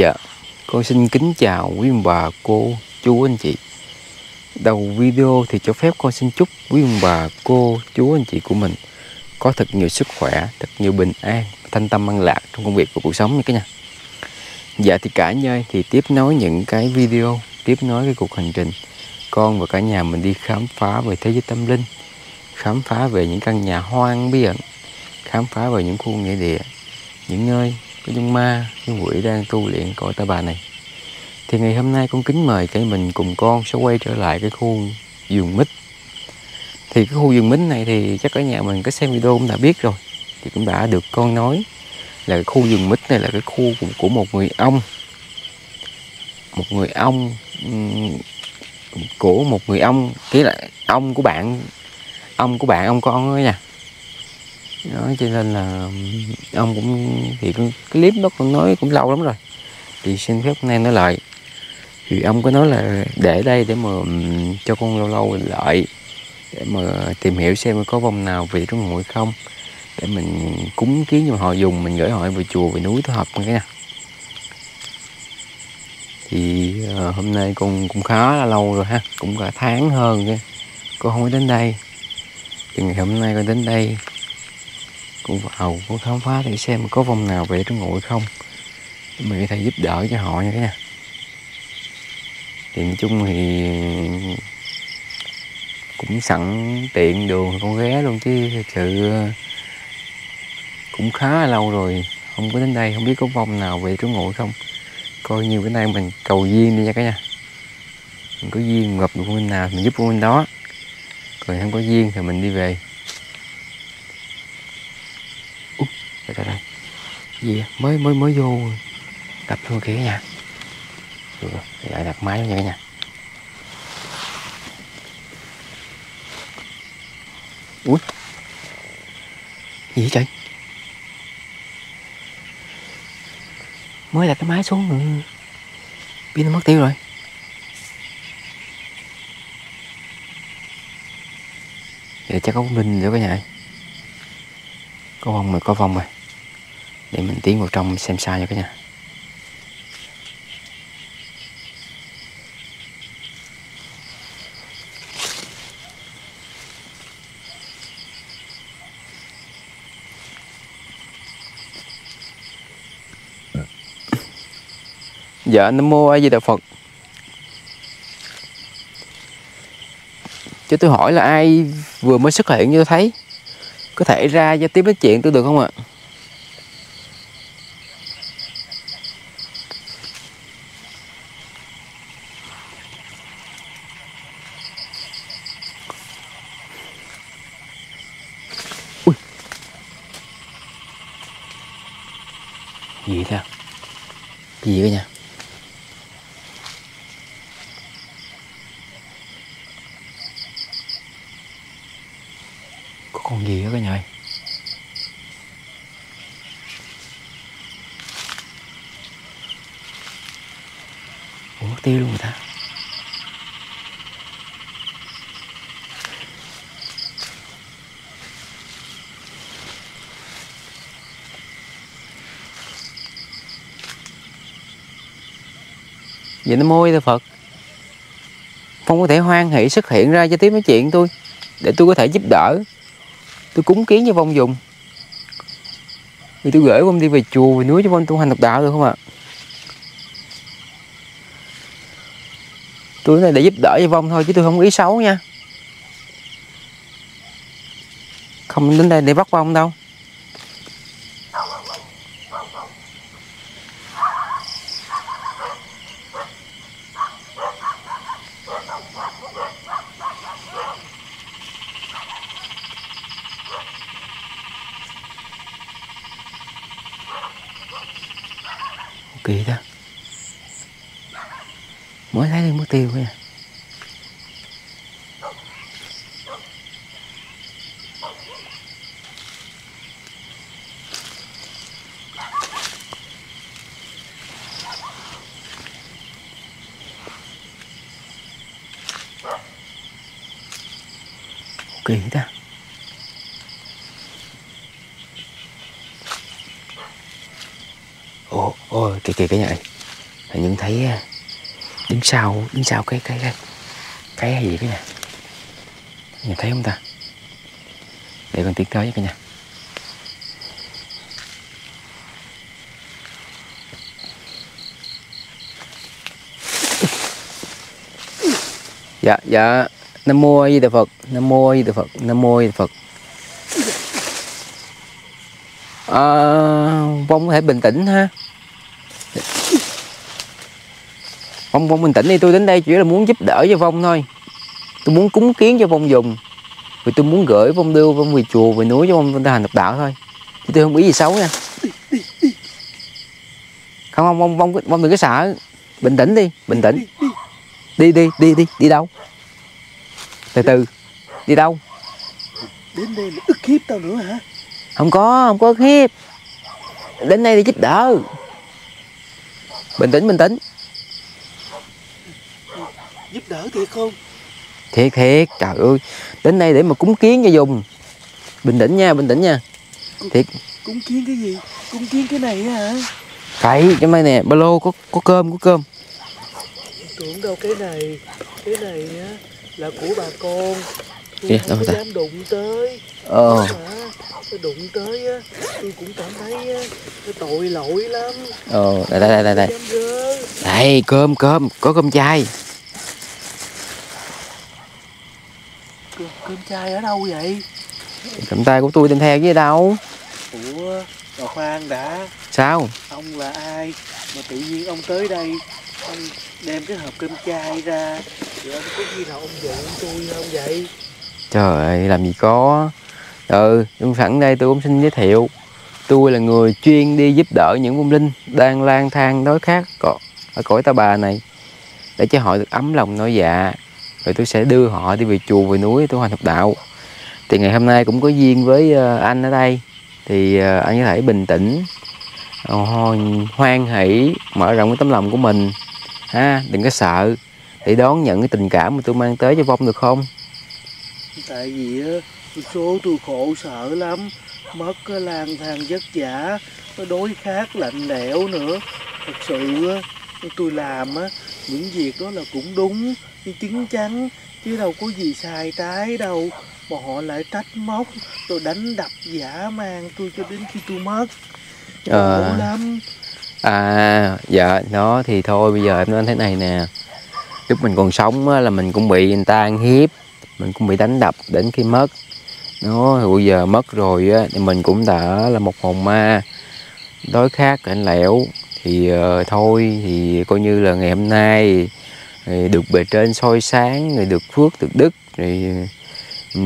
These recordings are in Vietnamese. Dạ, con xin kính chào quý ông bà, cô, chú, anh chị. Đầu video thì cho phép con xin chúc quý ông bà, cô, chú, anh chị của mình có thật nhiều sức khỏe, thật nhiều bình an, thanh tâm an lạc trong công việc và cuộc sống nha cả nhà. Dạ thì cả nhà ơi, thì tiếp nối những cái video, tiếp nối cái cuộc hành trình con và cả nhà mình đi khám phá về thế giới tâm linh, khám phá về những căn nhà hoang bí ẩn, khám phá về những khu nghĩa địa, những nơi có những ma, những quỷ đang tu luyện cõi ta bà này. Thì ngày hôm nay con kính mời cả mình cùng con sẽ quay trở lại cái khu vườn mít. Thì cái khu vườn mít này thì chắc ở nhà mình có xem video cũng đã biết rồi, thì cũng đã được con nói là cái khu vườn mít này là cái khu của một người ông, ký là ông của bạn ông con đó nha. Đó, cho nên là ông cũng thì cái clip đó con nói cũng lâu lắm rồi, thì xin phép nay nói lại. Thì ông có nói là để đây để mà cho con lâu lâu lại để mà tìm hiểu xem có vong nào về trong hội không, để mình cúng kiến cho họ dùng, mình gửi họ về chùa, về núi Thổ Hợp cái nè. Thì hôm nay con cũng khá là lâu rồi ha, cũng cả tháng hơn chứ con không có đến đây. Thì ngày hôm nay con đến đây cũng vào cũng khám phá để xem có vong nào về trong ngụy không, mình có thể giúp đỡ cho họ như thế nè. Thì nói chung thì cũng sẵn tiện đường con ghé luôn, chứ thật sự cũng khá là lâu rồi không có đến đây, không biết có vong nào về trong ngụy không. Coi nhiều bữa nay mình cầu duyên đi nha cả nhà, mình có duyên gặp được con mình nào mình giúp con mình đó, còn không có duyên thì mình đi về. Rồi. Gì mới vô đập luôn kìa nha, rồi lại đập máy nha cả nhà. Ui gì vậy trời, mới đặt cái máy xuống rồi pin nó mất tiêu rồi. Vậy chắc có pin rồi cả nhà, có vong rồi. Để mình tiến vào trong xem sao nha cả nhà. Dạ Nam Mô A Di Đà Phật. Chứ tôi hỏi là ai vừa mới xuất hiện như tôi thấy, có thể ra giao tiếp nói chuyện tôi được không ạ? Gì thế? Cái gì cả nhà? Có con gì đó cả nhà ơi? Ủa mất tiêu luôn người ta. Vậy nó môi thôi Phật, không có thể hoan hỷ xuất hiện ra cho tiếp nói chuyện tôi, để tôi có thể giúp đỡ, tôi cúng kiến cho vong dùng, vì tôi gửi vong đi về chùa về núi cho vong tu hành độc đạo được không ạ? Tôi này để giúp đỡ cho vong thôi, chứ tôi không có ý xấu nha, không đến đây để bắt vong đâu. Kỳ đó, mỗi lái đi mất tiêu nha. Kỳ đó. Ôi kìa cả nhà ơi. Nhưng thấy đứng sau cái hay gì cái nè, nhìn thấy không ta? Để con tiến tới với cả nhà. Dạ. Nam mô A Di Đà Phật, Nam mô A Di Đà Phật, Nam mô A Di Đà Phật. Vong có thể bình tĩnh ha. Vong bình tĩnh đi, tôi đến đây chỉ là muốn giúp đỡ cho Vong thôi. Tôi muốn cúng kiến cho Vong dùng. Vì tôi muốn gửi Vong, đưa Vong về chùa, về núi cho Vong hành tập đạo thôi. Chứ tôi không ý gì xấu nha. Không, Vong đừng có sợ. Bình tĩnh đi, bình tĩnh. Đi đâu? Từ từ, đi đâu? Đến đây là ức hiếp tao nữa hả? Không có ức hiếp. Đến đây thì giúp đỡ. Bình tĩnh. Giúp đỡ thiệt không? Thiệt, trời ơi. Đến đây để mà cúng kiến cho dùng. Bình tĩnh nha. Thiệt. Cúng kiến cái gì? Cúng kiến cái này hả? Phải, trong đây nè, ba lô có cơm. Tưởng đâu cái này á là của bà con. Tôi không dám đụng tới. Tôi đụng tới á, tôi cũng cảm thấy tội lỗi lắm. Đây. Đây, cơm, có cơm chay. Cơm chay ở đâu vậy? Cơm chay của tôi đem theo với đâu? Ủa, bà khoan đã. Sao? Ông là ai mà tự nhiên ông tới đây, ông đem cái hộp cơm chay ra, rồi ông có khi nào ông giận tôi không vậy? Trời ơi, làm gì có. Sẵn đây tôi cũng xin giới thiệu. Tôi là người chuyên đi giúp đỡ những vong linh đang lang thang đói khát ở cõi ta bà này, để cho họ được ấm lòng nỗi dạ. Rồi tôi sẽ đưa họ đi về chùa, về núi, tu hành học đạo. Thì ngày hôm nay cũng có duyên với anh ở đây. Thì anh có thể bình tĩnh, hoan hỷ, mở rộng cái tấm lòng của mình ha, đừng có sợ, để đón nhận cái tình cảm mà tôi mang tới cho Vong được không? Tại vì số tôi khổ sở lắm, mất lang thang vất vả, đối khát lạnh lẽo nữa. Thật sự tôi làm những việc đó là cũng đúng, chính chắn, chứ đâu có gì sai trái đâu, mà họ lại trách móc, tôi đánh đập dã man tôi cho đến khi tôi mất. Khổ lắm. Dạ, nó thì thôi bây giờ em nói thế này nè. Lúc mình còn sống á, là mình cũng bị người ta ăn hiếp, mình cũng bị đánh đập đến khi mất. Nó bây giờ mất rồi á, thì mình cũng đã là một hồn ma đói khát lạnh lẽo. Thì thôi thì coi như là ngày hôm nay thì được bề trên soi sáng, rồi được phước, được đức, rồi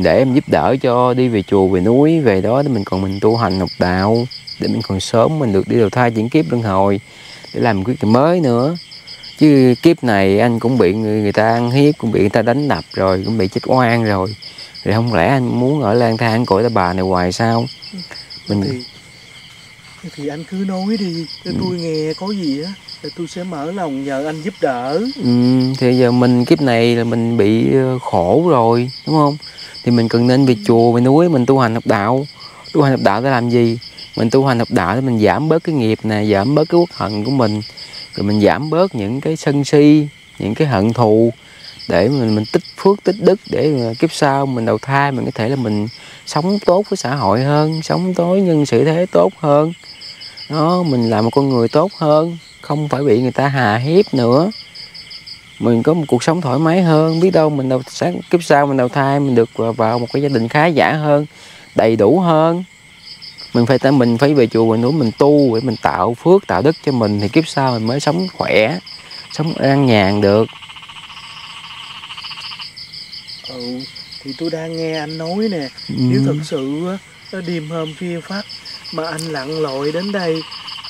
để em giúp đỡ cho đi về chùa, về núi, về đó để mình còn mình tu hành học đạo, để mình còn sớm mình được đi đầu thai chuyển kiếp luân hồi, để làm quyết định mới nữa. Chứ kiếp này anh cũng bị người ta ăn hiếp, cũng bị người ta đánh đập rồi, cũng bị chết oan rồi. Thì không lẽ anh muốn ở lang thang cõi ta bà này hoài sao? Thì anh cứ nói đi, cho tôi nghe có gì á, thì tôi sẽ mở lòng nhờ anh giúp đỡ. Thì giờ mình kiếp này là mình bị khổ rồi, đúng không? Thì mình cần nên về chùa, về núi, mình tu hành học đạo. Tu hành học đạo để làm gì? Mình tu hành học đạo để mình giảm bớt cái nghiệp nè, giảm bớt cái uất hận của mình. Rồi mình giảm bớt những cái sân si, những cái hận thù, để mình tích phước, tích đức, để kiếp sau mình đầu thai mình có thể là mình sống tốt với xã hội hơn, sống tối nhân xử thế tốt hơn. Đó, mình làm một con người tốt hơn, không phải bị người ta hà hiếp nữa. Mình có một cuộc sống thoải mái hơn, biết đâu mình kiếp sau mình đầu thai mình được vào một cái gia đình khá giả hơn, đầy đủ hơn. Mình phải về chùa, về núi mình tu để mình tạo phước, tạo đức cho mình, thì kiếp sau mình mới sống khỏe, sống an nhàn được. Thì tôi đang nghe anh nói nè, nếu thật sự nó đêm hôm khuya khoắt mà anh lặn lội đến đây,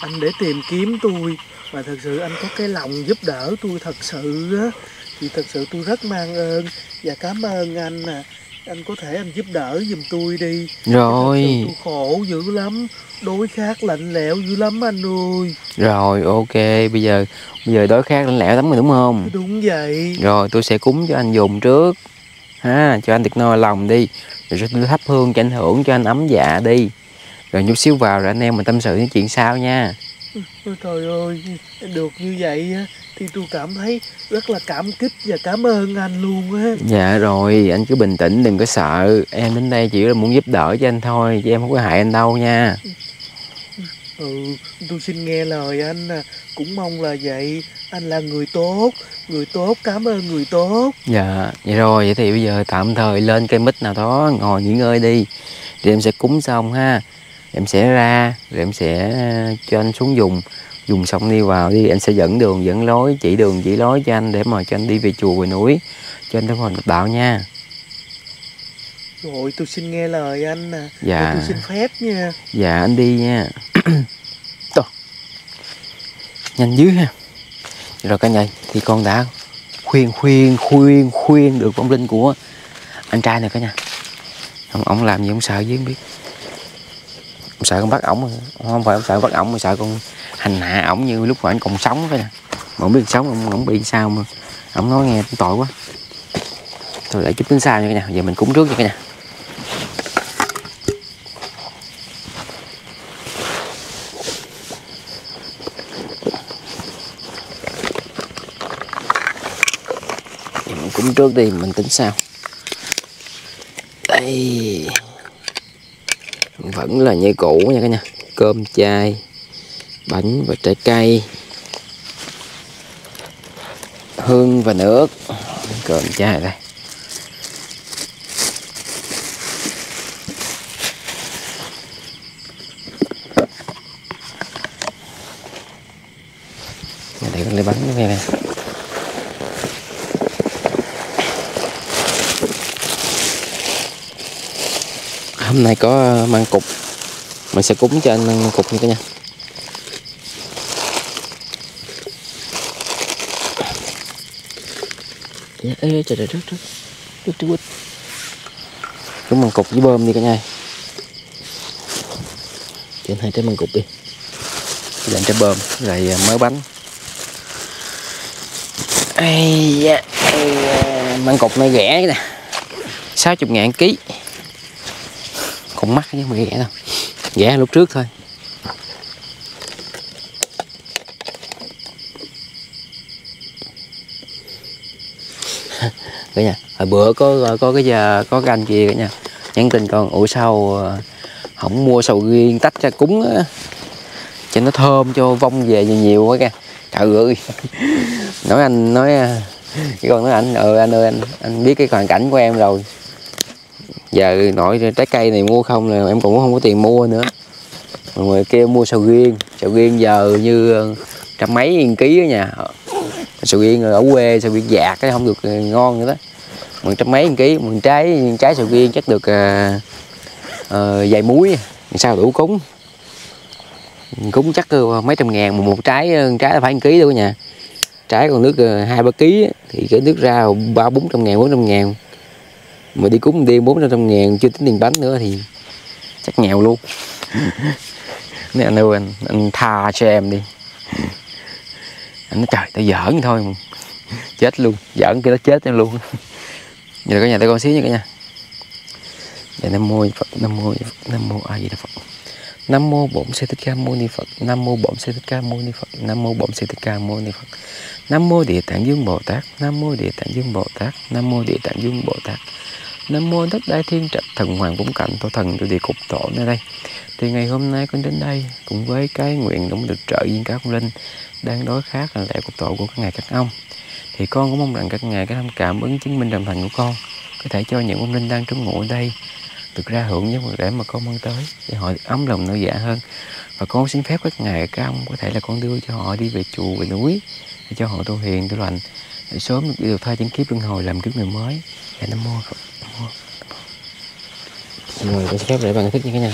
anh để tìm kiếm tôi, mà thật sự anh có cái lòng giúp đỡ tôi thật sự á, thì thật sự tôi rất mang ơn và cảm ơn anh nè. Anh có thể anh giúp đỡ giùm tôi đi. Rồi. Tôi khổ dữ lắm, đói khát lạnh lẽo dữ lắm anh ơi. Rồi, ok, bây giờ đói khát lạnh lẽo lắm rồi đúng không? Đúng vậy. Rồi, tôi sẽ cúng cho anh dùng trước. Ha, cho anh được no lòng đi. Rồi tôi thắp hương cho anh hưởng, cho anh ấm dạ đi. Rồi chút xíu vào rồi anh em mình tâm sự những chuyện sau nha. Trời ơi, được như vậy thì tôi cảm thấy rất là cảm kích và cảm ơn anh luôn á. Dạ rồi, anh cứ bình tĩnh, đừng có sợ. Em đến đây chỉ là muốn giúp đỡ cho anh thôi, chứ em không có hại anh đâu nha. Ừ, tôi xin nghe lời anh, cũng mong là vậy. Anh là người tốt cảm ơn người tốt. Dạ, vậy rồi, vậy thì bây giờ tạm thời lên cây mít nào đó ngồi nghỉ ngơi đi. Thì em sẽ cúng xong ha. Em sẽ ra, rồi em sẽ cho anh xuống dùng xong đi vào đi. Em sẽ dẫn đường, dẫn lối, chỉ đường, chỉ lối cho anh để mà cho anh đi về chùa, về núi. Cho anh tâm hồn được đạo nha. Rồi, tôi xin nghe lời anh nè. Dạ. Tôi xin phép nha. Dạ, anh đi nha. Nhanh dữ ha. Rồi cả nhà, thì con đã khuyên được bóng linh của anh trai này cả nhà. Ông làm gì ông sợ chứ không biết. Ông sợ con bắt ổng, không phải ông sợ bắt ổng mà sợ con hành hạ ổng như lúc mà anh còn sống phải nè. Mà không biết sống ông bị sao mà ông nói nghe tội quá. Thôi để chút đến sau nha cả nhà, giờ mình cúng trước nha cả nhà. Giờ mình cúng trước đi, mình tính sau. Đây vẫn là như cũ nha cả nhà, cơm chay, bánh và trái cây, hương và nước. Cơm chay đây, để con lấy bánh nó nghe này. Hôm nay có măng cục, mình sẽ cúng cho anh măng cục nha cả nhà. Ê, trời trời, rớt quýt. Cúng măng cục với bơm đi cả nhà. Cho anh hai trái măng cục đi, làm trái bơm, rồi mớ bánh. Ây da, măng cục này rẻ nè, 60.000 ký. Còn mắc chứ không rẻ đâu, rẻ lúc trước thôi. Cả nhà, hồi bữa có cái giờ có cái anh kia cả nhà nhắn tin con, ủa sao không mua sầu riêng tách ra cúng á, cho nó thơm cho vong về nhiều quá kìa. Trời ơi, nói anh nói cái con nói anh, anh ơi anh biết cái hoàn cảnh của em rồi. Giờ nội trái cây này mua không là em cũng không có tiền mua nữa. Mọi người kêu mua sầu riêng giờ như trăm mấy ký ở nhà. Sầu riêng ở quê, sầu riêng dạt cái không được ngon nữa đó. Mình trăm mấy ký, mình trái sầu riêng chắc được vài múi, sao đủ cúng. Cúng chắc mấy trăm ngàn mà một trái là phải 1 ký đâu cả nhà. Trái còn nước 2-3 ký thì cái nước ra 300-400 ngàn, 400 ngàn. Mà đi cúng đi 400-500 ngàn, chưa tính tiền bánh nữa thì chắc nghèo luôn. Nên anh ơi anh tha cho em đi. Anh nói trời tao giỡn thôi mà. Chết luôn, giỡn kia nó chết em luôn. Giờ cả nhà tao con xíu nha cả nhà. Giờ Nam mô A Di Đà Phật. Nam mô Bổn Sư Thích Ca Mâu Ni Phật. Nam mô Bổn Sư Thích Ca Mâu Ni Phật. Nam mô Bổn Sư Thích Ca Mâu Ni Phật. Nam mô Địa Tạng Vương Bồ Tát. Nam mô Địa Tạng Vương Bồ Tát. Nam mô Địa Tạng Vương Bồ Tát. Nam mô Tất Đại Thiên Trạch Thần Hoàng Bổn Cảnh Tổ Thần Tổ Địa Cục Tổ nơi đây. Thì ngày hôm nay con đến đây cùng với cái nguyện cũng được trợ duyên các con linh đang đối khác là lẽ cục tổ của các ngài các ông. Thì con cũng mong rằng các ngài cái thông cảm ứng chứng minh đồng hành của con có thể cho những con linh đang trú ngụ ở đây được ra hưởng những người để mà con mang tới để họ ấm lòng nỗi dạ hơn. Và con xin phép các ngài các ông có thể là con đưa cho họ đi về chùa về núi để cho họ tu hiền tu lành để sớm được thay những kiếp luân hồi làm kiếp người mới. Để Nam mô Phật. Mọi người có phép để bạn thích như thế nào.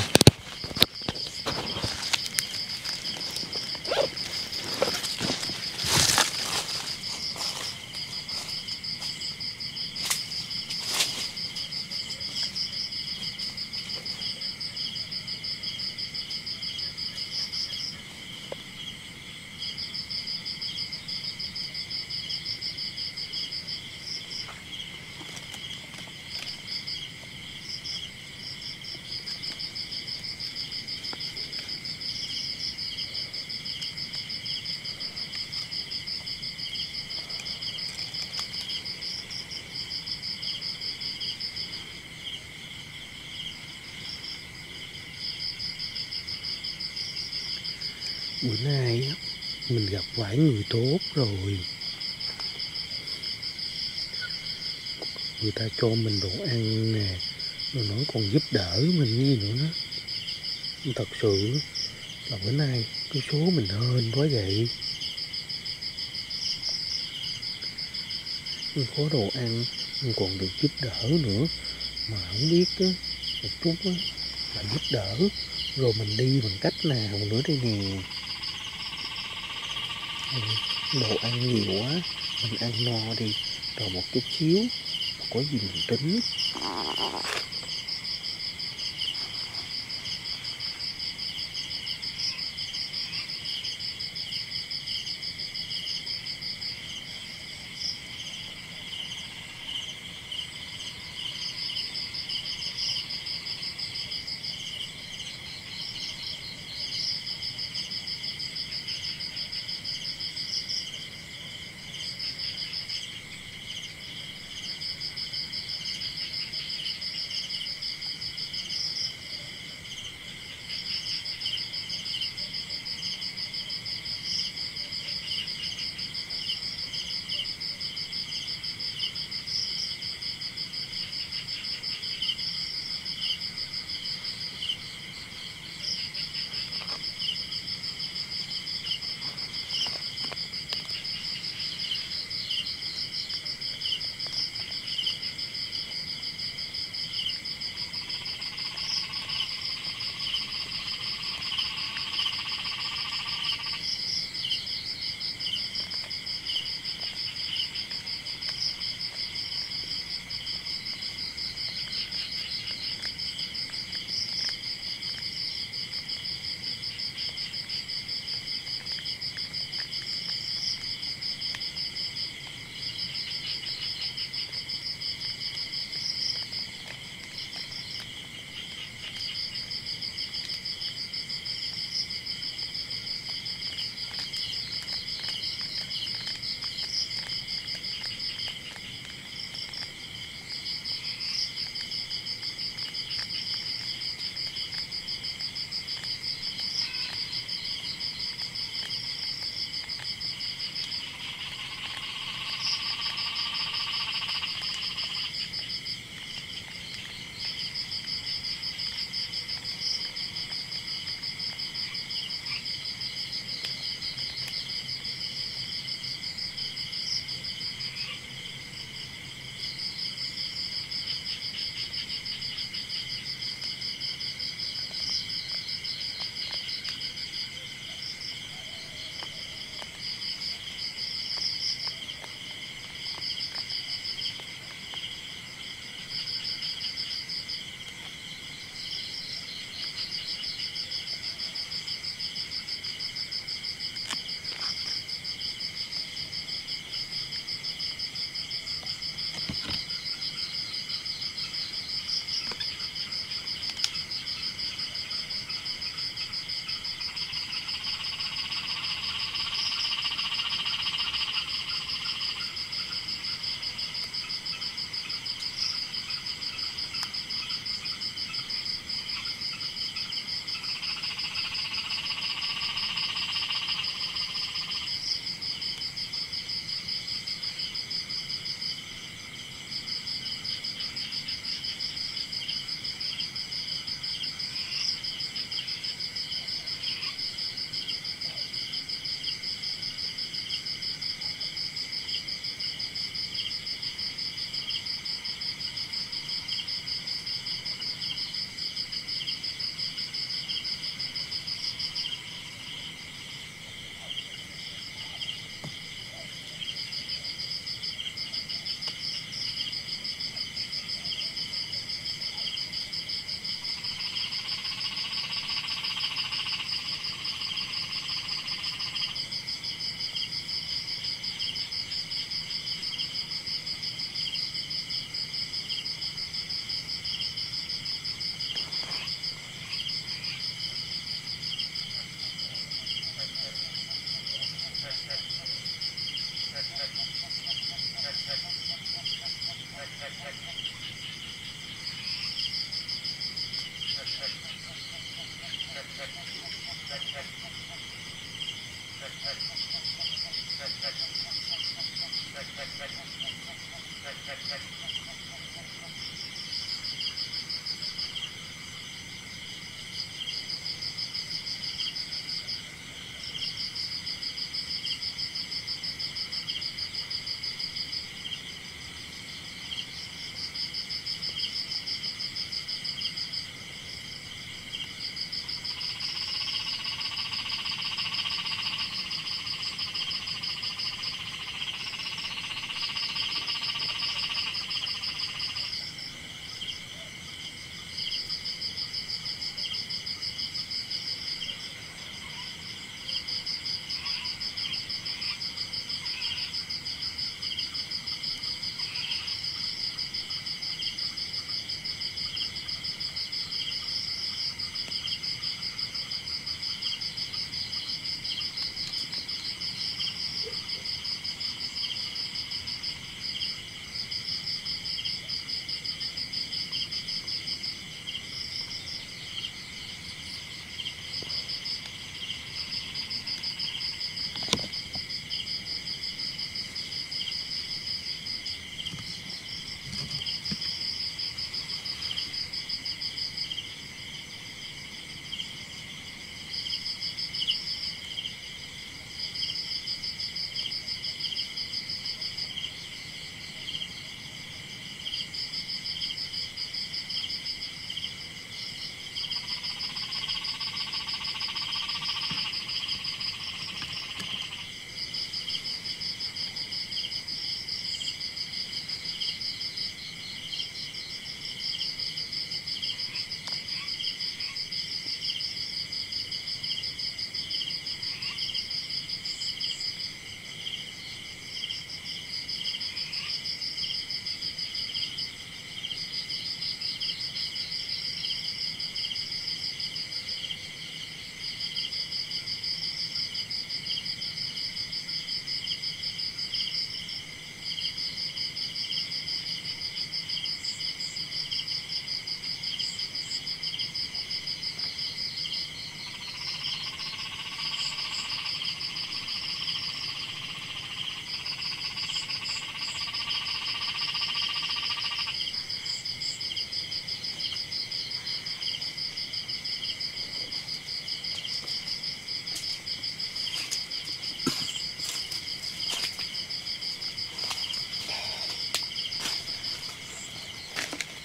Bữa nay mình gặp phải người tốt rồi. Người ta cho mình đồ ăn nè, rồi nó còn giúp đỡ mình như nữa đó. Thật sự là bữa nay cái số mình hên quá vậy. Mình có đồ ăn, mình còn được giúp đỡ nữa. Mà không biết á, một chút á, là giúp đỡ. Rồi mình đi bằng cách nào nữa đây nè. Đồ ăn nhiều quá, mình ăn no đi. Rồi một chút xíu, có gì mình tính.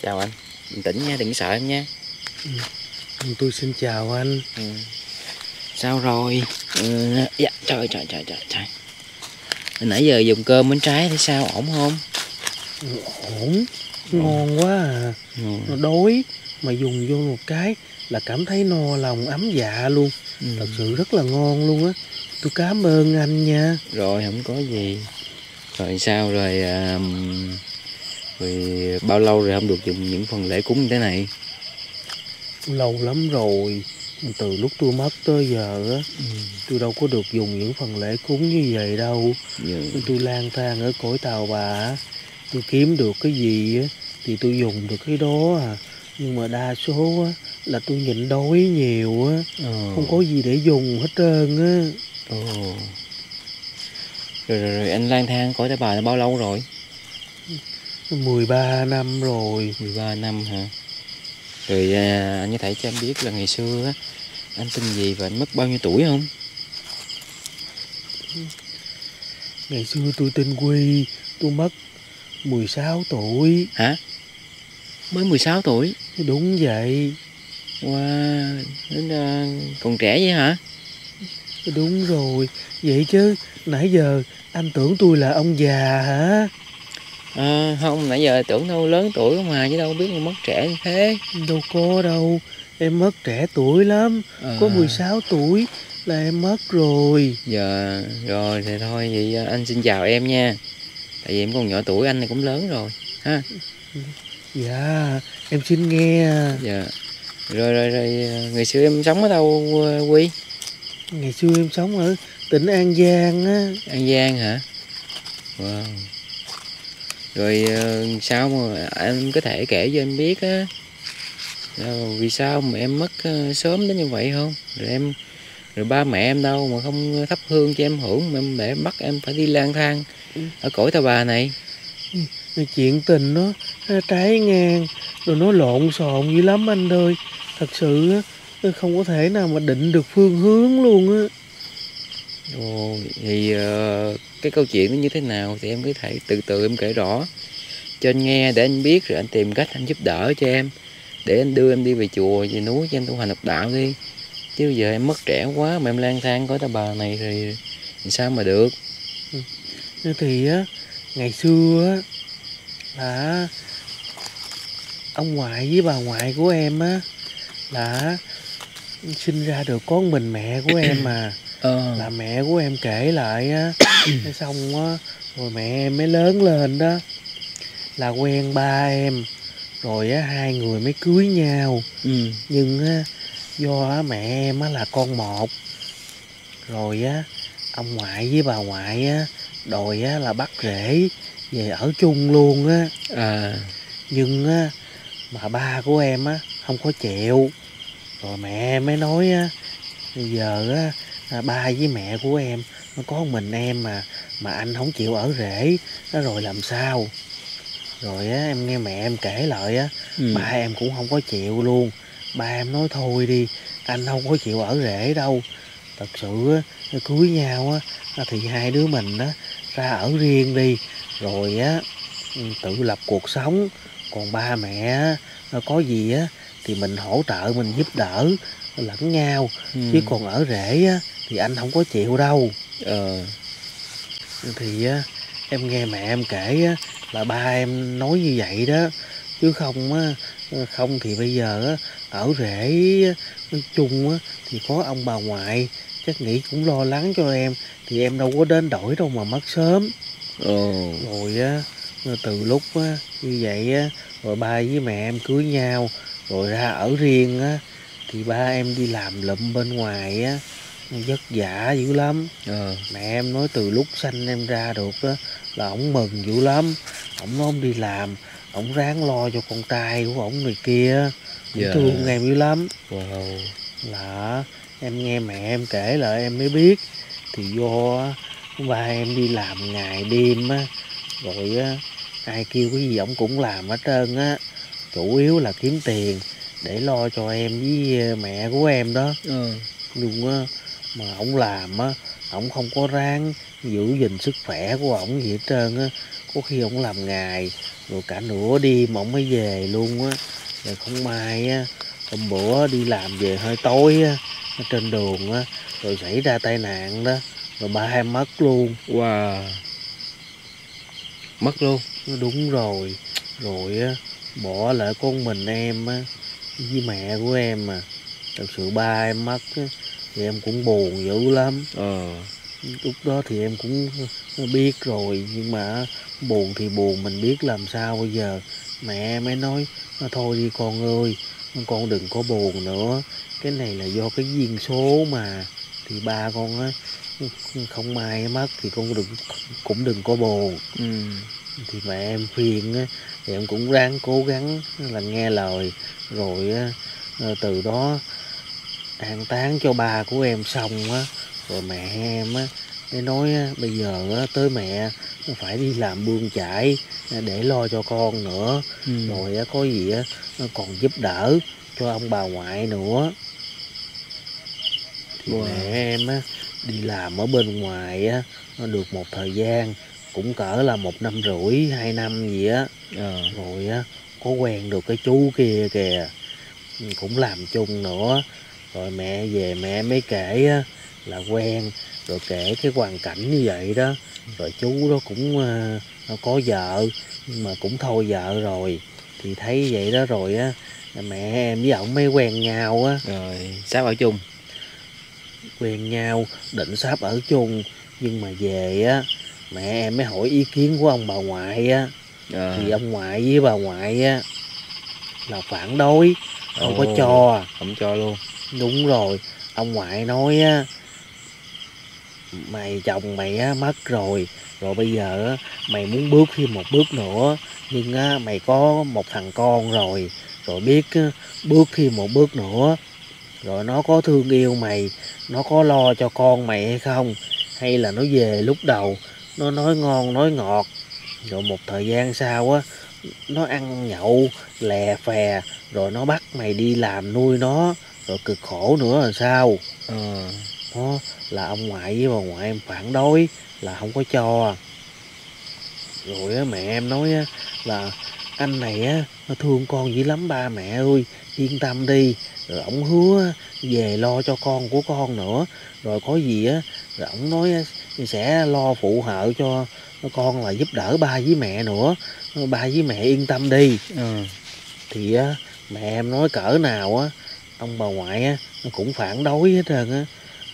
Chào anh, bình tĩnh nha, đừng sợ em nha. Tôi xin chào anh. Sao rồi? Dạ, trời. Nãy giờ dùng cơm bánh trái thì sao, ổn không? Ổn, ngon quá à. Nó đói, mà dùng vô một cái là cảm thấy no lòng ấm dạ luôn. Thật sự rất là ngon luôn á. Tôi cảm ơn anh nha. Rồi, không có gì. Rồi sao rồi... Vì bao lâu rồi không được dùng những phần lễ cúng như thế này? Lâu lắm rồi. Từ lúc tôi mất tới giờ á, tôi đâu có được dùng những phần lễ cúng như vậy đâu. Tôi lang thang ở cõi Tàu Bà, tôi kiếm được cái gì á thì tôi dùng được cái đó à. Nhưng mà đa số á là tôi nhịn đói nhiều á, không có gì để dùng hết trơn á. Rồi anh lang thang cõi Tàu Bà là bao lâu rồi? 13 năm rồi. 13 năm hả? Rồi anh có thể cho em biết là ngày xưa anh tên gì và anh mất bao nhiêu tuổi không? Ngày xưa tôi tên Quy, tôi mất 16 tuổi. Hả? Mới 16 tuổi? Đúng vậy. Wow, còn trẻ vậy hả? Đúng rồi, vậy chứ nãy giờ anh tưởng tôi là ông già hả? À, không, nãy giờ tưởng đâu lớn tuổi mà, chứ đâu biết mà mất trẻ như thế. Đâu có đâu, em mất trẻ tuổi lắm, có 16 tuổi là em mất rồi. Giờ, rồi thì thôi, vậy anh xin chào em nha. Tại vì em còn nhỏ tuổi, anh này cũng lớn rồi ha. Dạ, em xin nghe. Dạ. Rồi, ngày xưa em sống ở đâu Quy? Ngày xưa em sống ở tỉnh An Giang á. An Giang hả? Wow. Rồi sao mà anh có thể kể cho em biết á, vì sao mà em mất sớm đến như vậy không? Rồi ba mẹ em đâu mà không thắp hương cho em hưởng, mà để bắt em phải đi lang thang ở cõi Tà Bà này. Này, chuyện tình nó trái ngang rồi nó lộn xộn dữ lắm anh ơi. Thật sự không có thể nào mà định được phương hướng luôn á. Ồ, thì cái câu chuyện nó như thế nào thì em có thể từ từ em kể rõ cho anh nghe để anh biết, rồi anh tìm cách anh giúp đỡ cho em, để anh đưa em đi về chùa về núi cho em tu hành học đạo đi. Chứ giờ em mất trẻ quá mà em lang thang có ta bà này thì sao mà được. Thì á, ngày xưa á là ông ngoại với bà ngoại của em á là sinh ra được con mình mẹ của em mà. Là mẹ của em kể lại á, xong á rồi mẹ em mới lớn lên đó, là quen ba em rồi á, hai người mới cưới nhau. Nhưng á do á, mẹ em á là con một, rồi á ông ngoại với bà ngoại á đòi á là bắt rễ về ở chung luôn á. Nhưng á mà ba của em á không có chịu, rồi mẹ em mới nói á bây giờ á ba với mẹ của em nó có mình em mà anh không chịu ở rể nó rồi làm sao. Rồi á em nghe mẹ em kể lại á, ba em cũng không có chịu luôn. Ba em nói thôi đi, anh không có chịu ở rể đâu. Thật sự á cưới nhau á thì hai đứa mình á ra ở riêng đi, rồi á tự lập cuộc sống. Còn ba mẹ á có gì á thì mình hỗ trợ, mình giúp đỡ lẫn nhau. Chứ còn ở rể á thì anh không có chịu đâu. Thì á em nghe mẹ em kể á là ba em nói như vậy đó, chứ không thì bây giờ ở rể chung thì có ông bà ngoại chắc nghĩ cũng lo lắng cho em, thì em đâu có đến đổi đâu mà mất sớm. Rồi á từ lúc như vậy á rồi ba với mẹ em cưới nhau rồi ra ở riêng á, thì ba em đi làm lụm bên ngoài á vất vả dữ lắm. Mẹ em nói từ lúc sanh em ra được á là ổng mừng dữ lắm. Ổng nói ổng đi làm, ổng ráng lo cho con trai của ổng người kia, ổng thương em dữ lắm. Là em nghe mẹ em kể là em mới biết, thì do ba em đi làm ngày đêm á, rồi á ai kêu cái gì ổng cũng làm hết trơn á, chủ yếu là kiếm tiền để lo cho em với mẹ của em đó. Luôn á mà ổng làm á, ổng không có ráng giữ gìn sức khỏe của ổng gì hết trơn á. Có khi ổng làm ngày rồi cả nửa đêm ổng mới về luôn á. Rồi không may á, hôm bữa đi làm về hơi tối á, trên đường á rồi xảy ra tai nạn đó, rồi ba em mất luôn. Mất luôn? Đúng rồi. Rồi á bỏ lại con mình em á với mẹ của em mà. Thật sự ba em mất á thì em cũng buồn dữ lắm. Lúc đó thì em cũng biết rồi, nhưng mà buồn thì buồn, mình biết làm sao bây giờ. Mẹ mới nói thôi đi con ơi, con đừng có buồn nữa, cái này là do cái duyên số mà. Thì ba con á không may mất thì con cũng đừng có buồn. Thì mẹ em khuyên á thì em cũng ráng cố gắng là nghe lời. Rồi á từ đó an táng cho ba của em xong á, rồi mẹ em á mới nói bây giờ á tới mẹ phải đi làm bươn chải để lo cho con nữa. Rồi á có gì á còn giúp đỡ cho ông bà ngoại nữa. Thì mẹ em á đi làm ở bên ngoài á được một thời gian, cũng cỡ là 1 năm rưỡi 2 năm gì á. Rồi á có quen được cái chú kia kìa, cũng làm chung nữa. Rồi mẹ về mẹ mới kể á là quen, rồi kể cái hoàn cảnh như vậy đó. Rồi chú đó cũng có vợ, nhưng mà cũng thôi vợ rồi. Thì thấy vậy đó rồi á mẹ em với ổng mới quen nhau á. Rồi sáp ở chung, quen nhau định sáp ở chung, nhưng mà về á mẹ em mới hỏi ý kiến của ông bà ngoại á. Thì ông ngoại với bà ngoại á là phản đối, không có cho, không cho luôn. Đúng rồi, ông ngoại nói á mày chồng mày á mất rồi, rồi bây giờ á mày muốn bước thêm một bước nữa, nhưng á mày có một thằng con rồi, rồi biết á, bước thêm một bước nữa rồi nó có thương yêu mày, nó có lo cho con mày hay không, hay là nó về lúc đầu nó nói ngon nói ngọt Rồi một thời gian sau á, nó ăn nhậu lè phè, rồi nó bắt mày đi làm nuôi nó, rồi cực khổ nữa là sao. Nó là ông ngoại với bà ngoại em phản đối là không có cho. Rồi á, mẹ em nói á, là anh này á, nó thương con dữ lắm ba mẹ ơi, yên tâm đi. Rồi ổng hứa về lo cho con của con nữa. Rồi có gì á, rồi ổng nói sẽ lo phụ hợ cho con là giúp đỡ ba với mẹ nữa. Ba với mẹ yên tâm đi. Thì á, mẹ em nói cỡ nào á, ông bà ngoại á, nó cũng phản đối hết trơn á.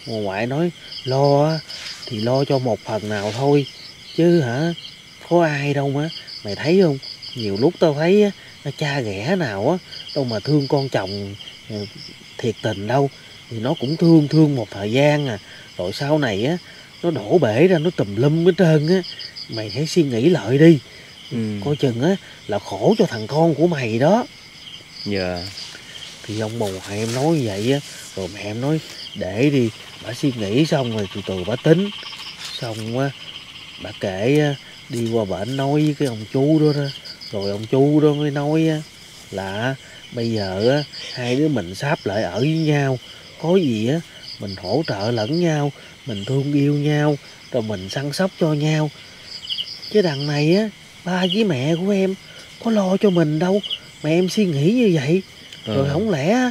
Bà ngoại nói lo á, thì lo cho một phần nào thôi, chứ hả, có ai đâu mà. Mày thấy không, nhiều lúc tao thấy á, cha ghẻ nào á, đâu mà thương con chồng thiệt tình đâu. Thì nó cũng thương một thời gian à, rồi sau này á, nó đổ bể ra, nó tùm lum hết trơn á. Mày hãy suy nghĩ lại đi. Coi chừng á, là khổ cho thằng con của mày đó. Dạ. Thì ông bà ngoại em nói vậy á, rồi mẹ em nói để đi, bà suy nghĩ xong rồi từ từ bà tính. Xong á, bà kể đi qua bển nói với cái ông chú đó đó. Rồi ông chú đó mới nói á, là bây giờ á, hai đứa mình sáp lại ở với nhau, có gì á, mình hỗ trợ lẫn nhau, mình thương yêu nhau, rồi mình săn sóc cho nhau. Chứ đằng này á, ba với mẹ của em có lo cho mình đâu mà em suy nghĩ như vậy. Rồi không lẽ á,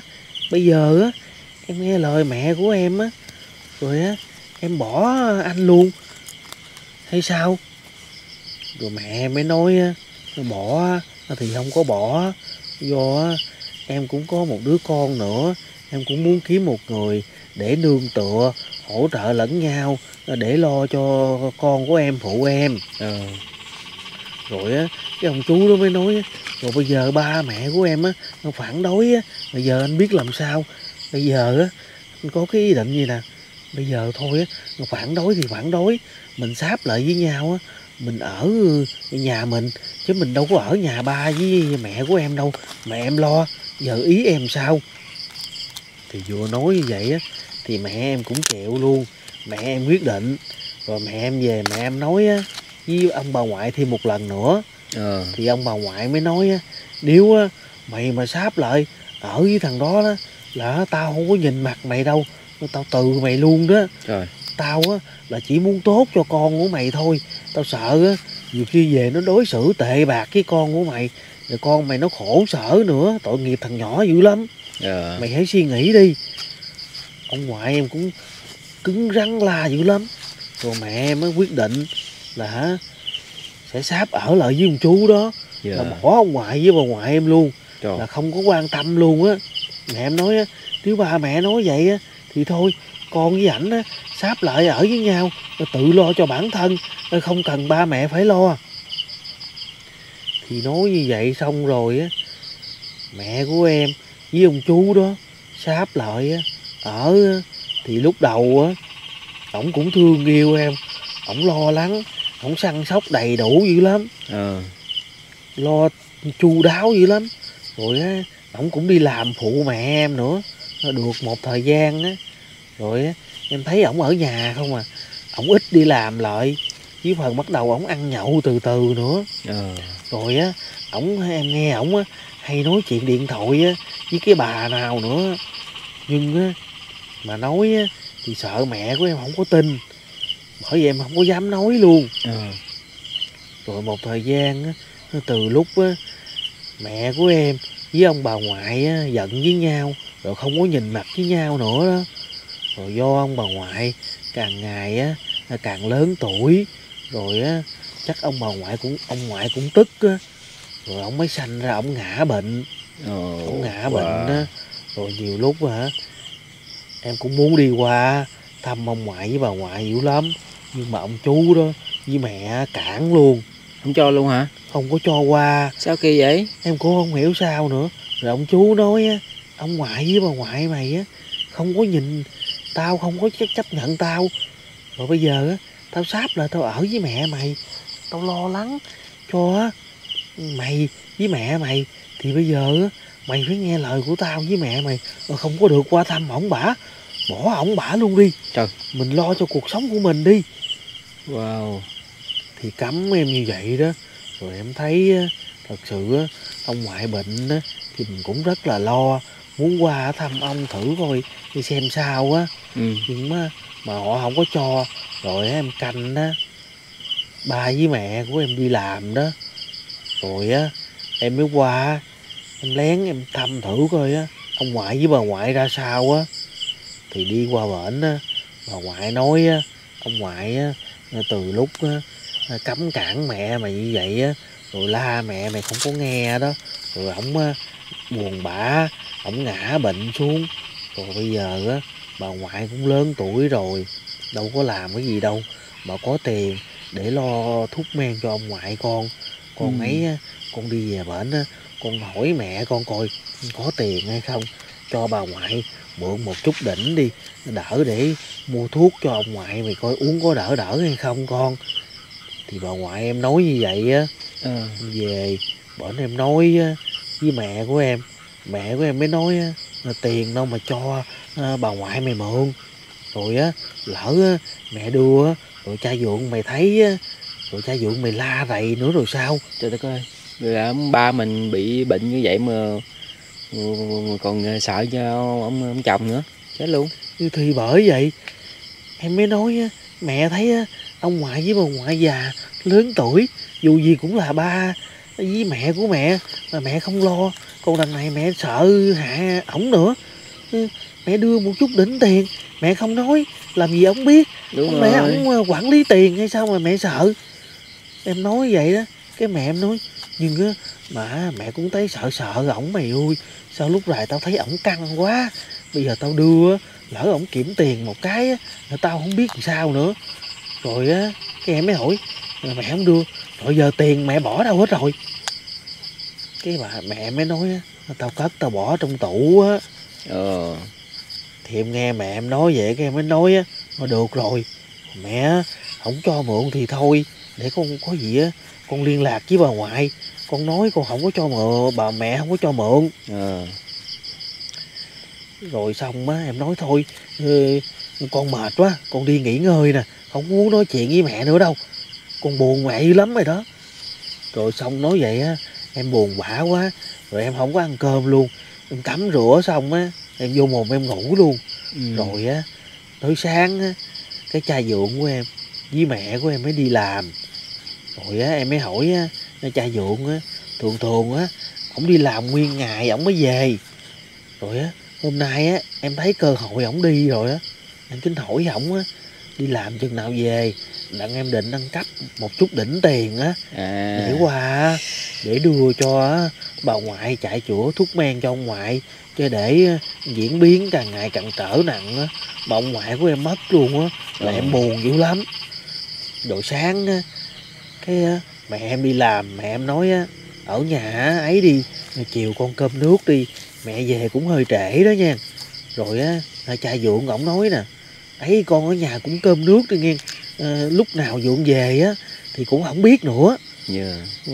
bây giờ á, em nghe lời mẹ của em á, rồi á, em bỏ anh luôn hay sao? Rồi mẹ mới nói á, bỏ thì không có bỏ, do em cũng có một đứa con nữa, em cũng muốn kiếm một người để nương tựa, hỗ trợ lẫn nhau, để lo cho con của em, phụ em. Rồi á, cái ông chú đó mới nói, rồi bây giờ ba mẹ của em á, nó phản đối á, bây giờ anh biết làm sao. Bây giờ á, anh có cái ý định gì nè, bây giờ thôi á, nó phản đối thì phản đối, mình sáp lại với nhau á, mình ở nhà mình, chứ mình đâu có ở nhà ba với mẹ của em đâu mà em lo, giờ ý em sao? Thì vừa nói như vậy á, thì mẹ em cũng chịu luôn. Mẹ em quyết định. Rồi mẹ em về mẹ em nói á, với ông bà ngoại thêm một lần nữa. Thì ông bà ngoại mới nói á, nếu á, mày mà sáp lại ở với thằng đó đó, là tao không có nhìn mặt mày đâu, tao từ mày luôn đó. Trời. Tao á, là chỉ muốn tốt cho con của mày thôi. Tao sợ á, nhiều khi về nó đối xử tệ bạc với con của mày, rồi con mày nó khổ sở nữa, tội nghiệp thằng nhỏ dữ lắm. Mày hãy suy nghĩ đi. Ông ngoại em cũng cứng rắn la dữ lắm. Rồi mẹ em mới quyết định là sẽ sáp ở lại với ông chú đó. Là bỏ ông ngoại với bà ngoại em luôn. Trời. Là không có quan tâm luôn á. Mẹ em nói á, nếu ba mẹ nói vậy á, thì thôi con với ảnh á, sáp lại ở với nhau, tự lo cho bản thân, không cần ba mẹ phải lo. Thì nói như vậy xong rồi á, mẹ của em với ông chú đó sáp lại á, ở thì lúc đầu á, ổng cũng thương yêu em, ổng lo lắng, ổng săn sóc đầy đủ dữ lắm. Lo chu đáo dữ lắm. Rồi á, ổng cũng đi làm phụ mẹ em nữa. Được một thời gian á, rồi á, em thấy ổng ở nhà không à, ổng ít đi làm lại, với phần bắt đầu ổng ăn nhậu từ từ nữa. Rồi á, ổng, em nghe ổng á, hay nói chuyện điện thoại á, với cái bà nào nữa. Nhưng á, mà nói á, thì sợ mẹ của em không có tin, bởi vì em không có dám nói luôn. Rồi một thời gian á, từ lúc á, mẹ của em với ông bà ngoại á, giận với nhau, rồi không có nhìn mặt với nhau nữa đó. Rồi do ông bà ngoại càng ngày á, càng lớn tuổi, rồi á, chắc ông ngoại cũng tức á, rồi ông mới sanh ra ông ngã bệnh. Ông ngã bệnh á. Rồi nhiều lúc hả, em cũng muốn đi qua thăm ông ngoại với bà ngoại dữ lắm, nhưng mà ông chú đó với mẹ cản luôn, không cho luôn hả? Không có cho qua. Sao kỳ vậy? Em cũng không hiểu sao nữa. Rồi ông chú nói á, ông ngoại với bà ngoại mày á, không có nhìn tao, không có chấp nhận tao. Rồi bây giờ á, tao sáp lại tao ở với mẹ mày, tao lo lắng cho mày với mẹ mày, thì bây giờ á, mày phải nghe lời của tao với mẹ mày, mà không có được qua thăm ổng bả, bỏ ổng bả luôn đi. Trời. Mình lo cho cuộc sống của mình đi. Wow. Thì cấm em như vậy đó. Rồi em thấy thật sự ông ngoại bệnh thì mình cũng rất là lo, muốn qua thăm ông thử coi đi xem sao á. Nhưng mà họ không có cho. Rồi em canh á, ba với mẹ của em đi làm đó, rồi á em mới qua em lén em thăm thử coi á ông ngoại với bà ngoại ra sao á. Thì đi qua bển á, bà ngoại nói á ông ngoại á từ lúc á cấm cản mẹ mày như vậy á, rồi la mẹ mày không có nghe đó, rồi ổng buồn bã, ổng ngã bệnh xuống. Rồi bây giờ á bà ngoại cũng lớn tuổi rồi, đâu có làm cái gì đâu mà có tiền để lo thuốc men cho ông ngoại con. Con ấy con đi về bển á, con hỏi mẹ con coi có tiền hay không, cho bà ngoại mượn một chút đỉnh đi, đỡ để mua thuốc cho ông ngoại mày coi uống có đỡ hay không con. Thì bà ngoại em nói như vậy á. Về bển em nói với mẹ của em, mẹ của em mới nói là tiền đâu mà cho bà ngoại mày mượn, rồi á lỡ mẹ đưa rồi cha dượng mày thấy, rồi cha dượng mày la rầy nữa rồi sao. Trời đất ơi, rồi là ông ba mình bị bệnh như vậy mà còn sợ cho ông chồng nữa, chết luôn. Thì bởi vậy em mới nói mẹ thấy ông ngoại với bà ngoại già lớn tuổi, dù gì cũng là ba với mẹ của mẹ mà mẹ không lo, còn đằng này mẹ sợ hạ ổng nữa. Mẹ đưa một chút đỉnh tiền, mẹ không nói làm gì ổng biết. Đúng mẹ rồi. Ổng quản lý tiền hay sao mà mẹ sợ. Em nói vậy đó, cái mẹ em nói nhưng á mà mẹ cũng thấy sợ sợ ổng mày ơi. Sao lúc này tao thấy ổng căng quá, bây giờ tao đưa lỡ ổng kiểm tiền một cái á, tao không biết làm sao nữa. Rồi á cái em mới hỏi mẹ không đưa, rồi giờ tiền mẹ bỏ đâu hết rồi. Cái bà mẹ mới nói tao cất tao bỏ trong tủ á. Thì em nghe mẹ em nói vậy, cái em mới nói mà được rồi, mẹ không cho mượn thì thôi, để con có gì á con liên lạc với bà ngoại, con nói con không có cho mượn, bà mẹ không có cho mượn. Rồi xong á em nói thôi con mệt quá, con đi nghỉ ngơi nè, không muốn nói chuyện với mẹ nữa đâu, con buồn mẹ dữ lắm rồi đó. Rồi xong nói vậy á em buồn bã quá, rồi em không có ăn cơm luôn, em tắm rửa xong á em vô mồm em ngủ luôn. Rồi á tới sáng á cái cha dượng của em với mẹ của em mới đi làm. Rồi á em mới hỏi á cha dượng á thường á ổng đi làm nguyên ngày ổng mới về. Rồi á hôm nay á em thấy cơ hội ổng đi rồi á, em tính hỏi ổng á đi làm chừng nào về, đặng em định nâng cấp một chút đỉnh tiền á để qua để đưa cho bà ngoại chạy chữa thuốc men cho ông ngoại, cho để diễn biến càng ngày càng trở nặng á, mà ông ngoại của em mất luôn á là em buồn dữ lắm. Rồi sáng á cái mẹ em đi làm, mẹ em nói á ở nhà ấy đi, chiều con cơm nước đi, mẹ về cũng hơi trễ đó nha. Rồi á cha dượng ổng nói nè ấy, con ở nhà cũng cơm nước đi nghe, lúc nào dượng về á thì cũng không biết nữa.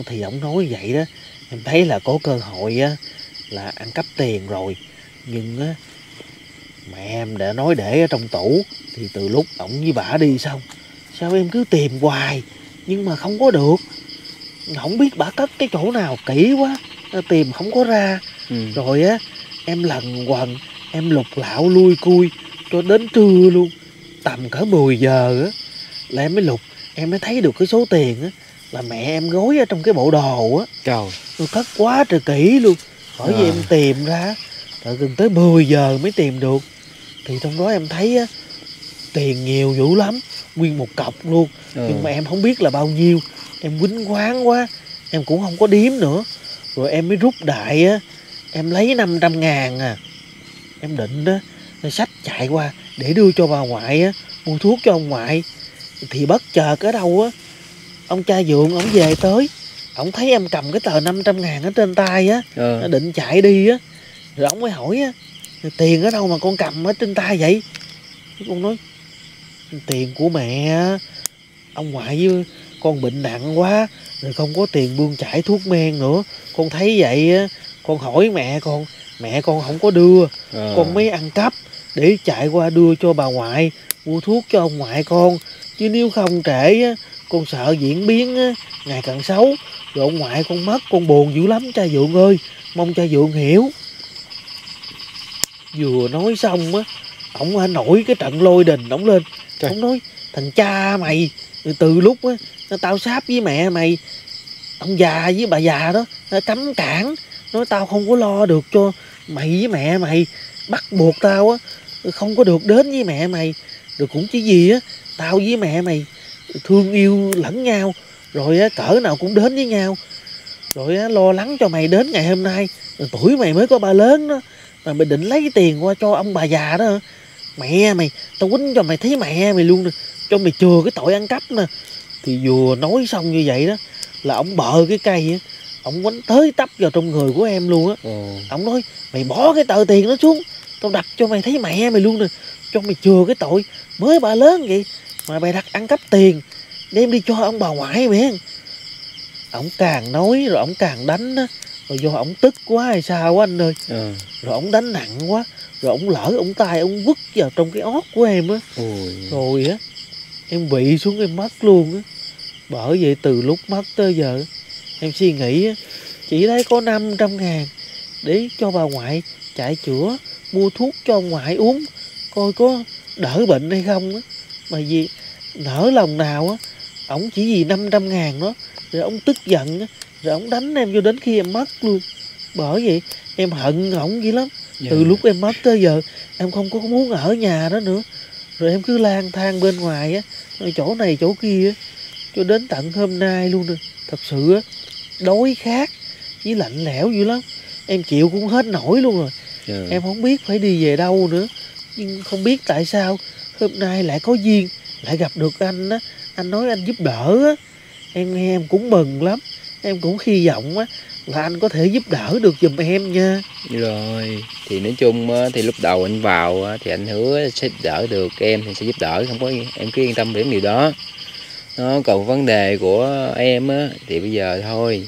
Thì ổng nói vậy đó, em thấy là có cơ hội á là ăn cắp tiền rồi, nhưng á mẹ em đã nói để ở trong tủ, thì từ lúc ổng với bả đi xong sao em cứ tìm hoài nhưng mà không có được, không biết bả cất cái chỗ nào kỹ quá tìm không có ra. Rồi á em lần quần em lục lạo lui cui cho đến trưa luôn, tầm cỡ 10 giờ á là em mới lục, em mới thấy được cái số tiền á là mẹ em gói ở trong cái bộ đồ á. Trời, tôi cất quá trời kỹ luôn, bởi vì em tìm ra gần tới 10 giờ mới tìm được. Thì trong đó em thấy á tiền nhiều dữ lắm, nguyên một cọc luôn. Nhưng mà em không biết là bao nhiêu, em quýnh quáng quá em cũng không có điếm nữa. Rồi em mới rút đại á, em lấy 500 ngàn à, em định á sách chạy qua để đưa cho bà ngoại á, mua thuốc cho ông ngoại. Thì bất chợt ở đâu á ông cha dượng ổng về tới, ổng thấy em cầm cái tờ 500 ngàn ở trên tay á, định chạy đi á. Rồi ổng mới hỏi á tiền ở đâu mà con cầm ở trên tay vậy. Con nói tiền của mẹ, ông ngoại với con bệnh nặng quá rồi không có tiền bươn chải thuốc men nữa, con thấy vậy á con hỏi mẹ con, mẹ con không có đưa, con mới ăn cắp để chạy qua đưa cho bà ngoại mua thuốc cho ông ngoại con, chứ nếu không trễ á Con sợ diễn biến ngày càng xấu. Rồi ông ngoại con mất, con buồn dữ lắm cha Vượng ơi. Mong cha Vượng hiểu. Vừa nói xong á, ổng nổi cái trận lôi đình ổng lên. Trời. Ông nói thằng cha mày từ lúc á tao sáp với mẹ mày, ông già với bà già đó cấm cản, nói tao không có lo được cho mày với mẹ mày, bắt buộc tao á không có được đến với mẹ mày. Rồi cũng chỉ gì á, tao với mẹ mày thương yêu lẫn nhau, rồi á cỡ nào cũng đến với nhau. Rồi á lo lắng cho mày đến ngày hôm nay, rồi tuổi mày mới có ba lớn đó, mà mày định lấy tiền qua cho ông bà già đó. Mẹ mày, tao quýnh cho mày thấy mẹ mày luôn rồi, cho mày chừa cái tội ăn cắp mà. Thì vừa nói xong như vậy đó, là ổng bợ cái cây á, ổng quánh tới tấp vào trong người của em luôn á. Ổng nói mày bỏ cái tờ tiền đó xuống, tao đặt cho mày thấy mẹ mày luôn nè, cho mày chừa cái tội mới bà lớn vậy mà mày đặt ăn cắp tiền đem đi cho ông bà ngoại mày. Ổng càng nói rồi ổng càng đánh á. Rồi do ổng tức quá hay sao quá anh ơi. Rồi ổng đánh nặng quá, rồi ổng lỡ ổng tay ổng vứt vào trong cái ót của em á. Rồi á em bị xuống em mất luôn á. Bởi vậy từ lúc mất tới giờ em suy nghĩ chỉ thấy có 500 ngàn để cho bà ngoại chạy chữa, mua thuốc cho ông ngoại uống coi có đỡ bệnh hay không á. Mà vì nỡ lòng nào á, ổng chỉ vì 500 ngàn đó, rồi ổng tức giận á, rồi ổng đánh em cho đến khi em mất luôn. Bởi vậy em hận ổng dữ lắm. Từ lúc em mất tới giờ em không có muốn ở nhà đó nữa. Rồi em cứ lang thang bên ngoài á, chỗ này chỗ kia á, cho đến tận hôm nay luôn rồi. Thật sự á, đói khát với lạnh lẽo dữ lắm, em chịu cũng hết nổi luôn rồi. Em không biết phải đi về đâu nữa. Nhưng không biết tại sao hôm nay lại có duyên, lại gặp được anh á. Anh nói anh giúp đỡ á, em nghe em cũng mừng lắm. Em cũng hy vọng á là anh có thể giúp đỡ được giùm em nha. Rồi thì nói chung thì lúc đầu anh vào thì anh hứa sẽ giúp đỡ được em thì sẽ giúp đỡ, không có em cứ yên tâm về điều đó. Nó còn vấn đề của em á thì bây giờ thôi,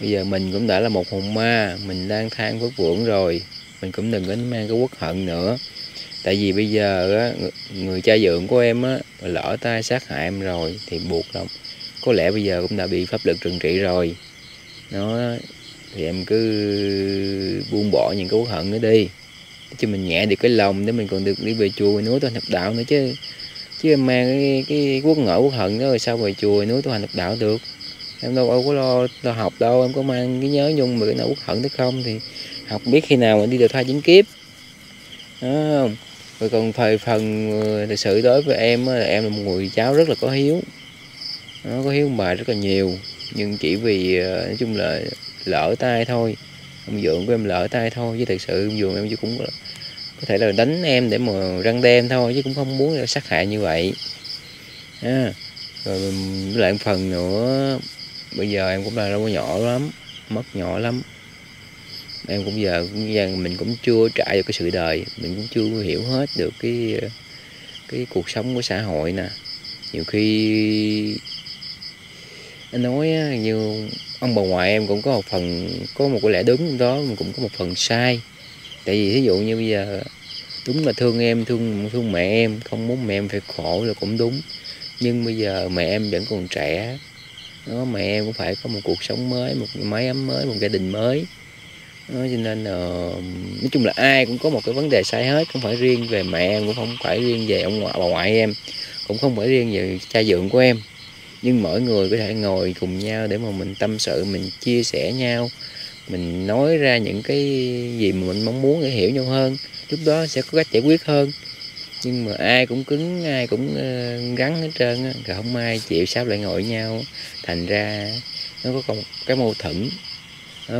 bây giờ mình cũng đã là một hồn ma, mình lang thang vất vưởng rồi, mình cũng đừng có mang cái uất hận nữa. Tại vì bây giờ á, người cha Vượng của em á lỡ tay sát hại em rồi thì buộc lòng có lẽ bây giờ cũng đã bị pháp luật trừng trị rồi. Nó thì em cứ buông bỏ những cái uất hận nữa đi, chứ mình nhẹ được cái lòng để mình còn được đi về chùa núi tu hành hợp đạo nữa chứ. Chứ em mang cái quốc ngỡ quốc hận đó rồi sao về chùa núi tu hành hợp đạo được. Em đâu có lo học đâu, em có mang cái nhớ nhung mà cái nào quốc hận tới không thì học biết khi nào mình đi được 2 chính kiếp. Đó không? Rồi còn thời phần thực sự đối với em là em là một người cháu rất là có hiếu. Nó có hiếu bà rất là nhiều, nhưng chỉ vì nói chung là lỡ tay thôi, ông Vượng của em lỡ tay thôi, chứ thật sự ông Vượng em cũng có thể là đánh em để mà răng đen thôi, chứ cũng không muốn là sát hại như vậy à. Rồi với lại một phần nữa, bây giờ em cũng là đâu có nhỏ lắm, mất nhỏ lắm. Em cũng giờ mình cũng chưa trải được cái sự đời, mình cũng chưa hiểu hết được cái cuộc sống của xã hội nè. Nhiều khi anh nói như ông bà ngoại em cũng có một phần, có một cái lẽ đúng đó, mình cũng có một phần sai. Tại vì thí dụ như bây giờ đúng là thương em, thương mẹ em, không muốn mẹ em phải khổ là cũng đúng. Nhưng bây giờ mẹ em vẫn còn trẻ đó, mẹ em cũng phải có một cuộc sống mới, một mái ấm mới, một gia đình mới đó. Cho nên nói chung là ai cũng có một cái vấn đề sai hết, không phải riêng về mẹ em, cũng không phải riêng về ông ngoại bà ngoại em, cũng không phải riêng về cha Vượng của em. Nhưng mỗi người có thể ngồi cùng nhau để mà mình tâm sự, mình chia sẻ nhau, mình nói ra những cái gì mà mình mong muốn để hiểu nhau hơn, lúc đó sẽ có cách giải quyết hơn. Nhưng mà ai cũng cứng, ai cũng rắn hết trơn á, rồi không ai chịu sáp lại ngồi nhau, thành ra nó có còn cái mâu thuẫn.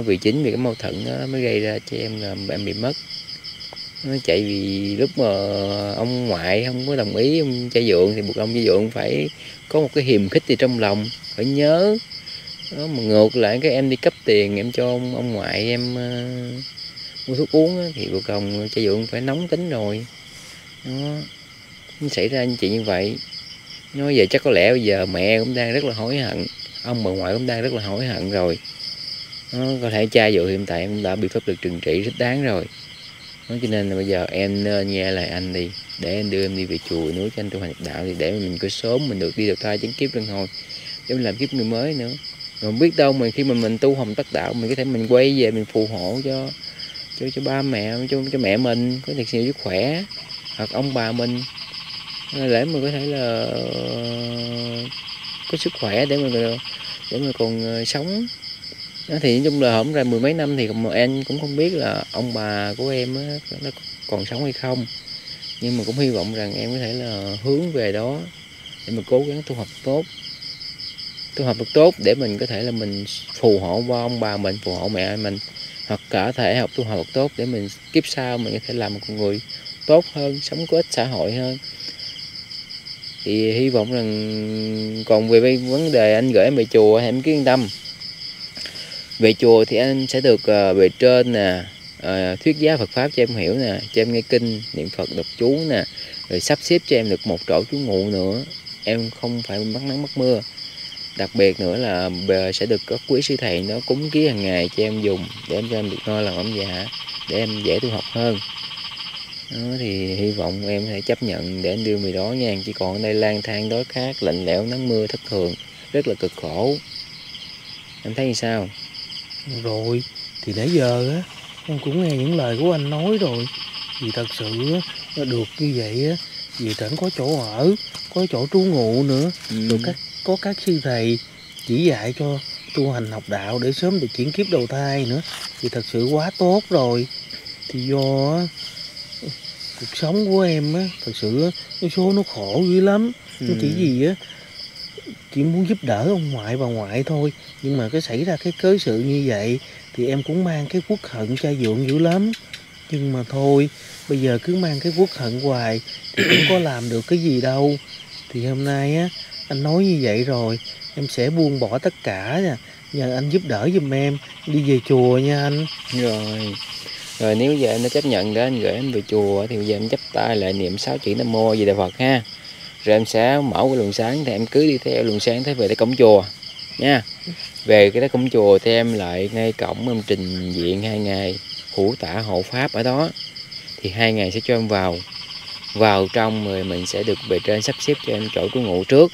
Vì chính vì cái mâu thuẫn đó mới gây ra cho em là em bị mất. Nó chạy vì lúc mà ông ngoại không có đồng ý ông cha Vượng thì buộc ông cha Vượng phải có một cái hiềm khích gì trong lòng, phải nhớ đó. Mà ngược lại cái em đi cấp tiền em cho ông ngoại em mua thuốc uống đó, thì buộc ông cha Vượng phải nóng tính rồi đó. Nó xảy ra anh chị như vậy. Nói về chắc có lẽ bây giờ mẹ cũng đang rất là hối hận, ông bà ngoại cũng đang rất là hối hận rồi. Nó có thể cha Vượng hiện tại em đã bị pháp luật trừng trị thích đáng rồi. Cho nên là bây giờ em nên nghe lời anh đi. để anh đưa em đi về chùa núi cho anh tu hành nhập đạo, thì để mình cứ sớm mình được đi đầu thai chứng kiếp luân hồi để mình làm kiếp người mới nữa. Rồi không biết đâu mà khi mà mình tu hồng tắc đạo, mình có thể mình quay về mình phù hộ cho ba mẹ, cho mẹ mình có thật nhiều sức khỏe, hoặc ông bà mình, để mình có thể là có sức khỏe để mà còn sống. Đó, thì nói chung là hổng ra mười mấy năm thì em cũng không biết là ông bà của em nó còn sống hay không, nhưng mà cũng hy vọng rằng em có thể là hướng về đó để mà cố gắng tu học được tốt để mình có thể là mình phù hộ ba ông bà mình, phù hộ mẹ mình, hoặc cả thể học tu học được tốt để mình kiếp sau mình có thể làm một người tốt hơn, sống có ích xã hội hơn. Thì hy vọng rằng còn về vấn đề anh gửi em về chùa thì em cứ yên tâm. Về chùa thì anh sẽ được về trên nè, thuyết giáo Phật pháp cho em hiểu nè, cho em nghe kinh niệm Phật đọc chú nè, rồi sắp xếp cho em được một chỗ trú ngụ nữa, em không phải mắc nắng mắc mưa. Đặc biệt nữa là sẽ được các quý sư thầy nó cúng ký hàng ngày cho em dùng để em cho em được ngôi làm ông già để em dễ tu học hơn. Đó, thì hy vọng em hãy chấp nhận để em đưa về đó nha, chỉ còn ở đây lang thang đói khát lạnh lẽo nắng mưa thất thường rất là cực khổ. Em thấy như sao? Rồi thì nãy giờ á em cũng nghe những lời của anh nói rồi, vì thật sự nó được như vậy á, vì tỉnh có chỗ ở, có chỗ trú ngụ nữa, rồi có các sư thầy chỉ dạy cho tu hành học đạo để sớm được chuyển kiếp đầu thai nữa, thì thật sự quá tốt rồi. Thì do cuộc sống của em á thật sự cái số nó khổ dữ lắm, nó chỉ gì á chỉ muốn giúp đỡ ông ngoại bà ngoại thôi, nhưng mà cái xảy ra cái cớ sự như vậy thì em cũng mang cái quốc hận cha dượng dữ lắm. Nhưng mà thôi bây giờ cứ mang cái quốc hận hoài thì cũng có làm được cái gì đâu. Thì hôm nay á anh nói như vậy rồi em sẽ buông bỏ tất cả nha, nhờ anh giúp đỡ giùm em đi về chùa nha anh. Rồi nếu giờ em đã chấp nhận để anh gửi em về chùa thì bây giờ em chắp tay lại niệm 6 chữ Nam Mô Di Đà Phật ha. Rồi em sẽ mở cái luồng sáng thì em cứ đi theo luồng sáng tới về tới cổng chùa nha. Về cái cổng chùa thì em lại ngay cổng em trình diện 2 ngày hữu tả hộ pháp ở đó, thì 2 ngày sẽ cho em vào trong, rồi mình sẽ được bề trên sắp xếp cho em chỗ trú ngụ trước.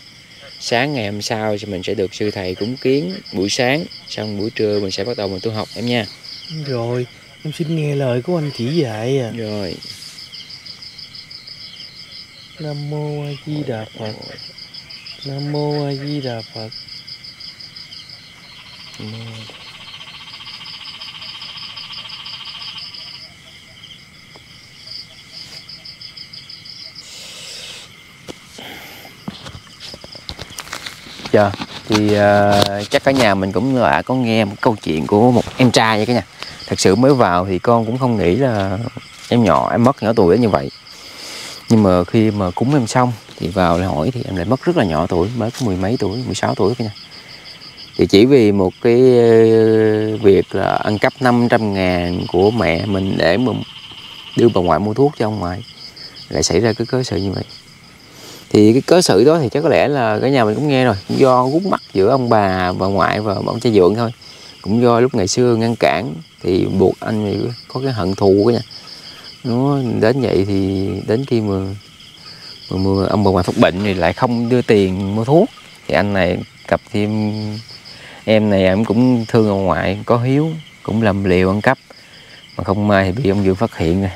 Sáng ngày hôm sau thì mình sẽ được sư thầy cúng kiến buổi sáng, xong buổi trưa mình sẽ bắt đầu mình tu học em nha. Rồi em xin nghe lời của anh chỉ dạy à. Rồi. Nam Mô A Di Đà Phật. Nam Mô A Di Đà Phật. Dạ, thì chắc cả nhà mình cũng đã có nghe một câu chuyện của một em trai vậy cả nhà. Thật sự mới vào thì con cũng không nghĩ là em mất nhỏ tuổi như vậy. Nhưng mà khi mà cúng em xong thì vào lại hỏi thì em lại mất rất là nhỏ tuổi, mới có 16 tuổi cả nhà. Thì chỉ vì một cái việc là ăn cắp 500.000 của mẹ mình để mà đưa bà ngoại mua thuốc cho ông ngoại, lại xảy ra cái cớ sự như vậy. Thì cái cớ sự đó thì chắc có lẽ là cả nhà mình cũng nghe rồi, cũng do gút mắt giữa ông bà ngoại và ông cha dượng thôi. Cũng do lúc ngày xưa ngăn cản thì buộc anh có cái hận thù cả nhà. Nó đến vậy thì đến khi mà ông bà ngoại phát bệnh thì lại không đưa tiền mua thuốc, thì anh này cặp thêm em này em cũng thương ông ngoại, có hiếu cũng làm liều ăn cắp, mà không may thì bị ông Dương phát hiện.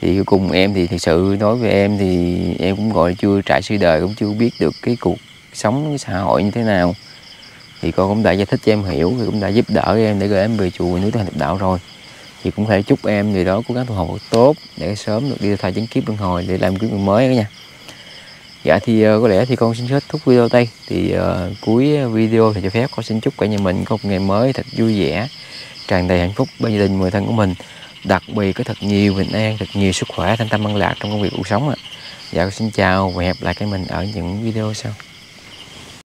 Thì cùng em thì thực sự đối với em thì em cũng gọi là chưa trải sự đời, cũng chưa biết được cái cuộc sống cái xã hội như thế nào, thì con cũng đã giải thích cho em hiểu, thì cũng đã giúp đỡ em để gửi em về chùa núi tu hành nhập đạo rồi. Thì cũng thể chúc em người đó cố gắng tu học tốt để sớm được đi thai chứng kiếp luân hồi để làm kiếp mới đó nha. Dạ thì có lẽ thì con xin kết thúc video đây. Thì cuối video thì cho phép con xin chúc cả nhà mình có một ngày mới thật vui vẻ, tràn đầy hạnh phúc bên gia đình người thân của mình, đặc biệt có thật nhiều bình an, thật nhiều sức khỏe, thanh tâm an lạc trong công việc cuộc sống ạ. Dạ con xin chào và hẹn gặp lại cái mình ở những video sau.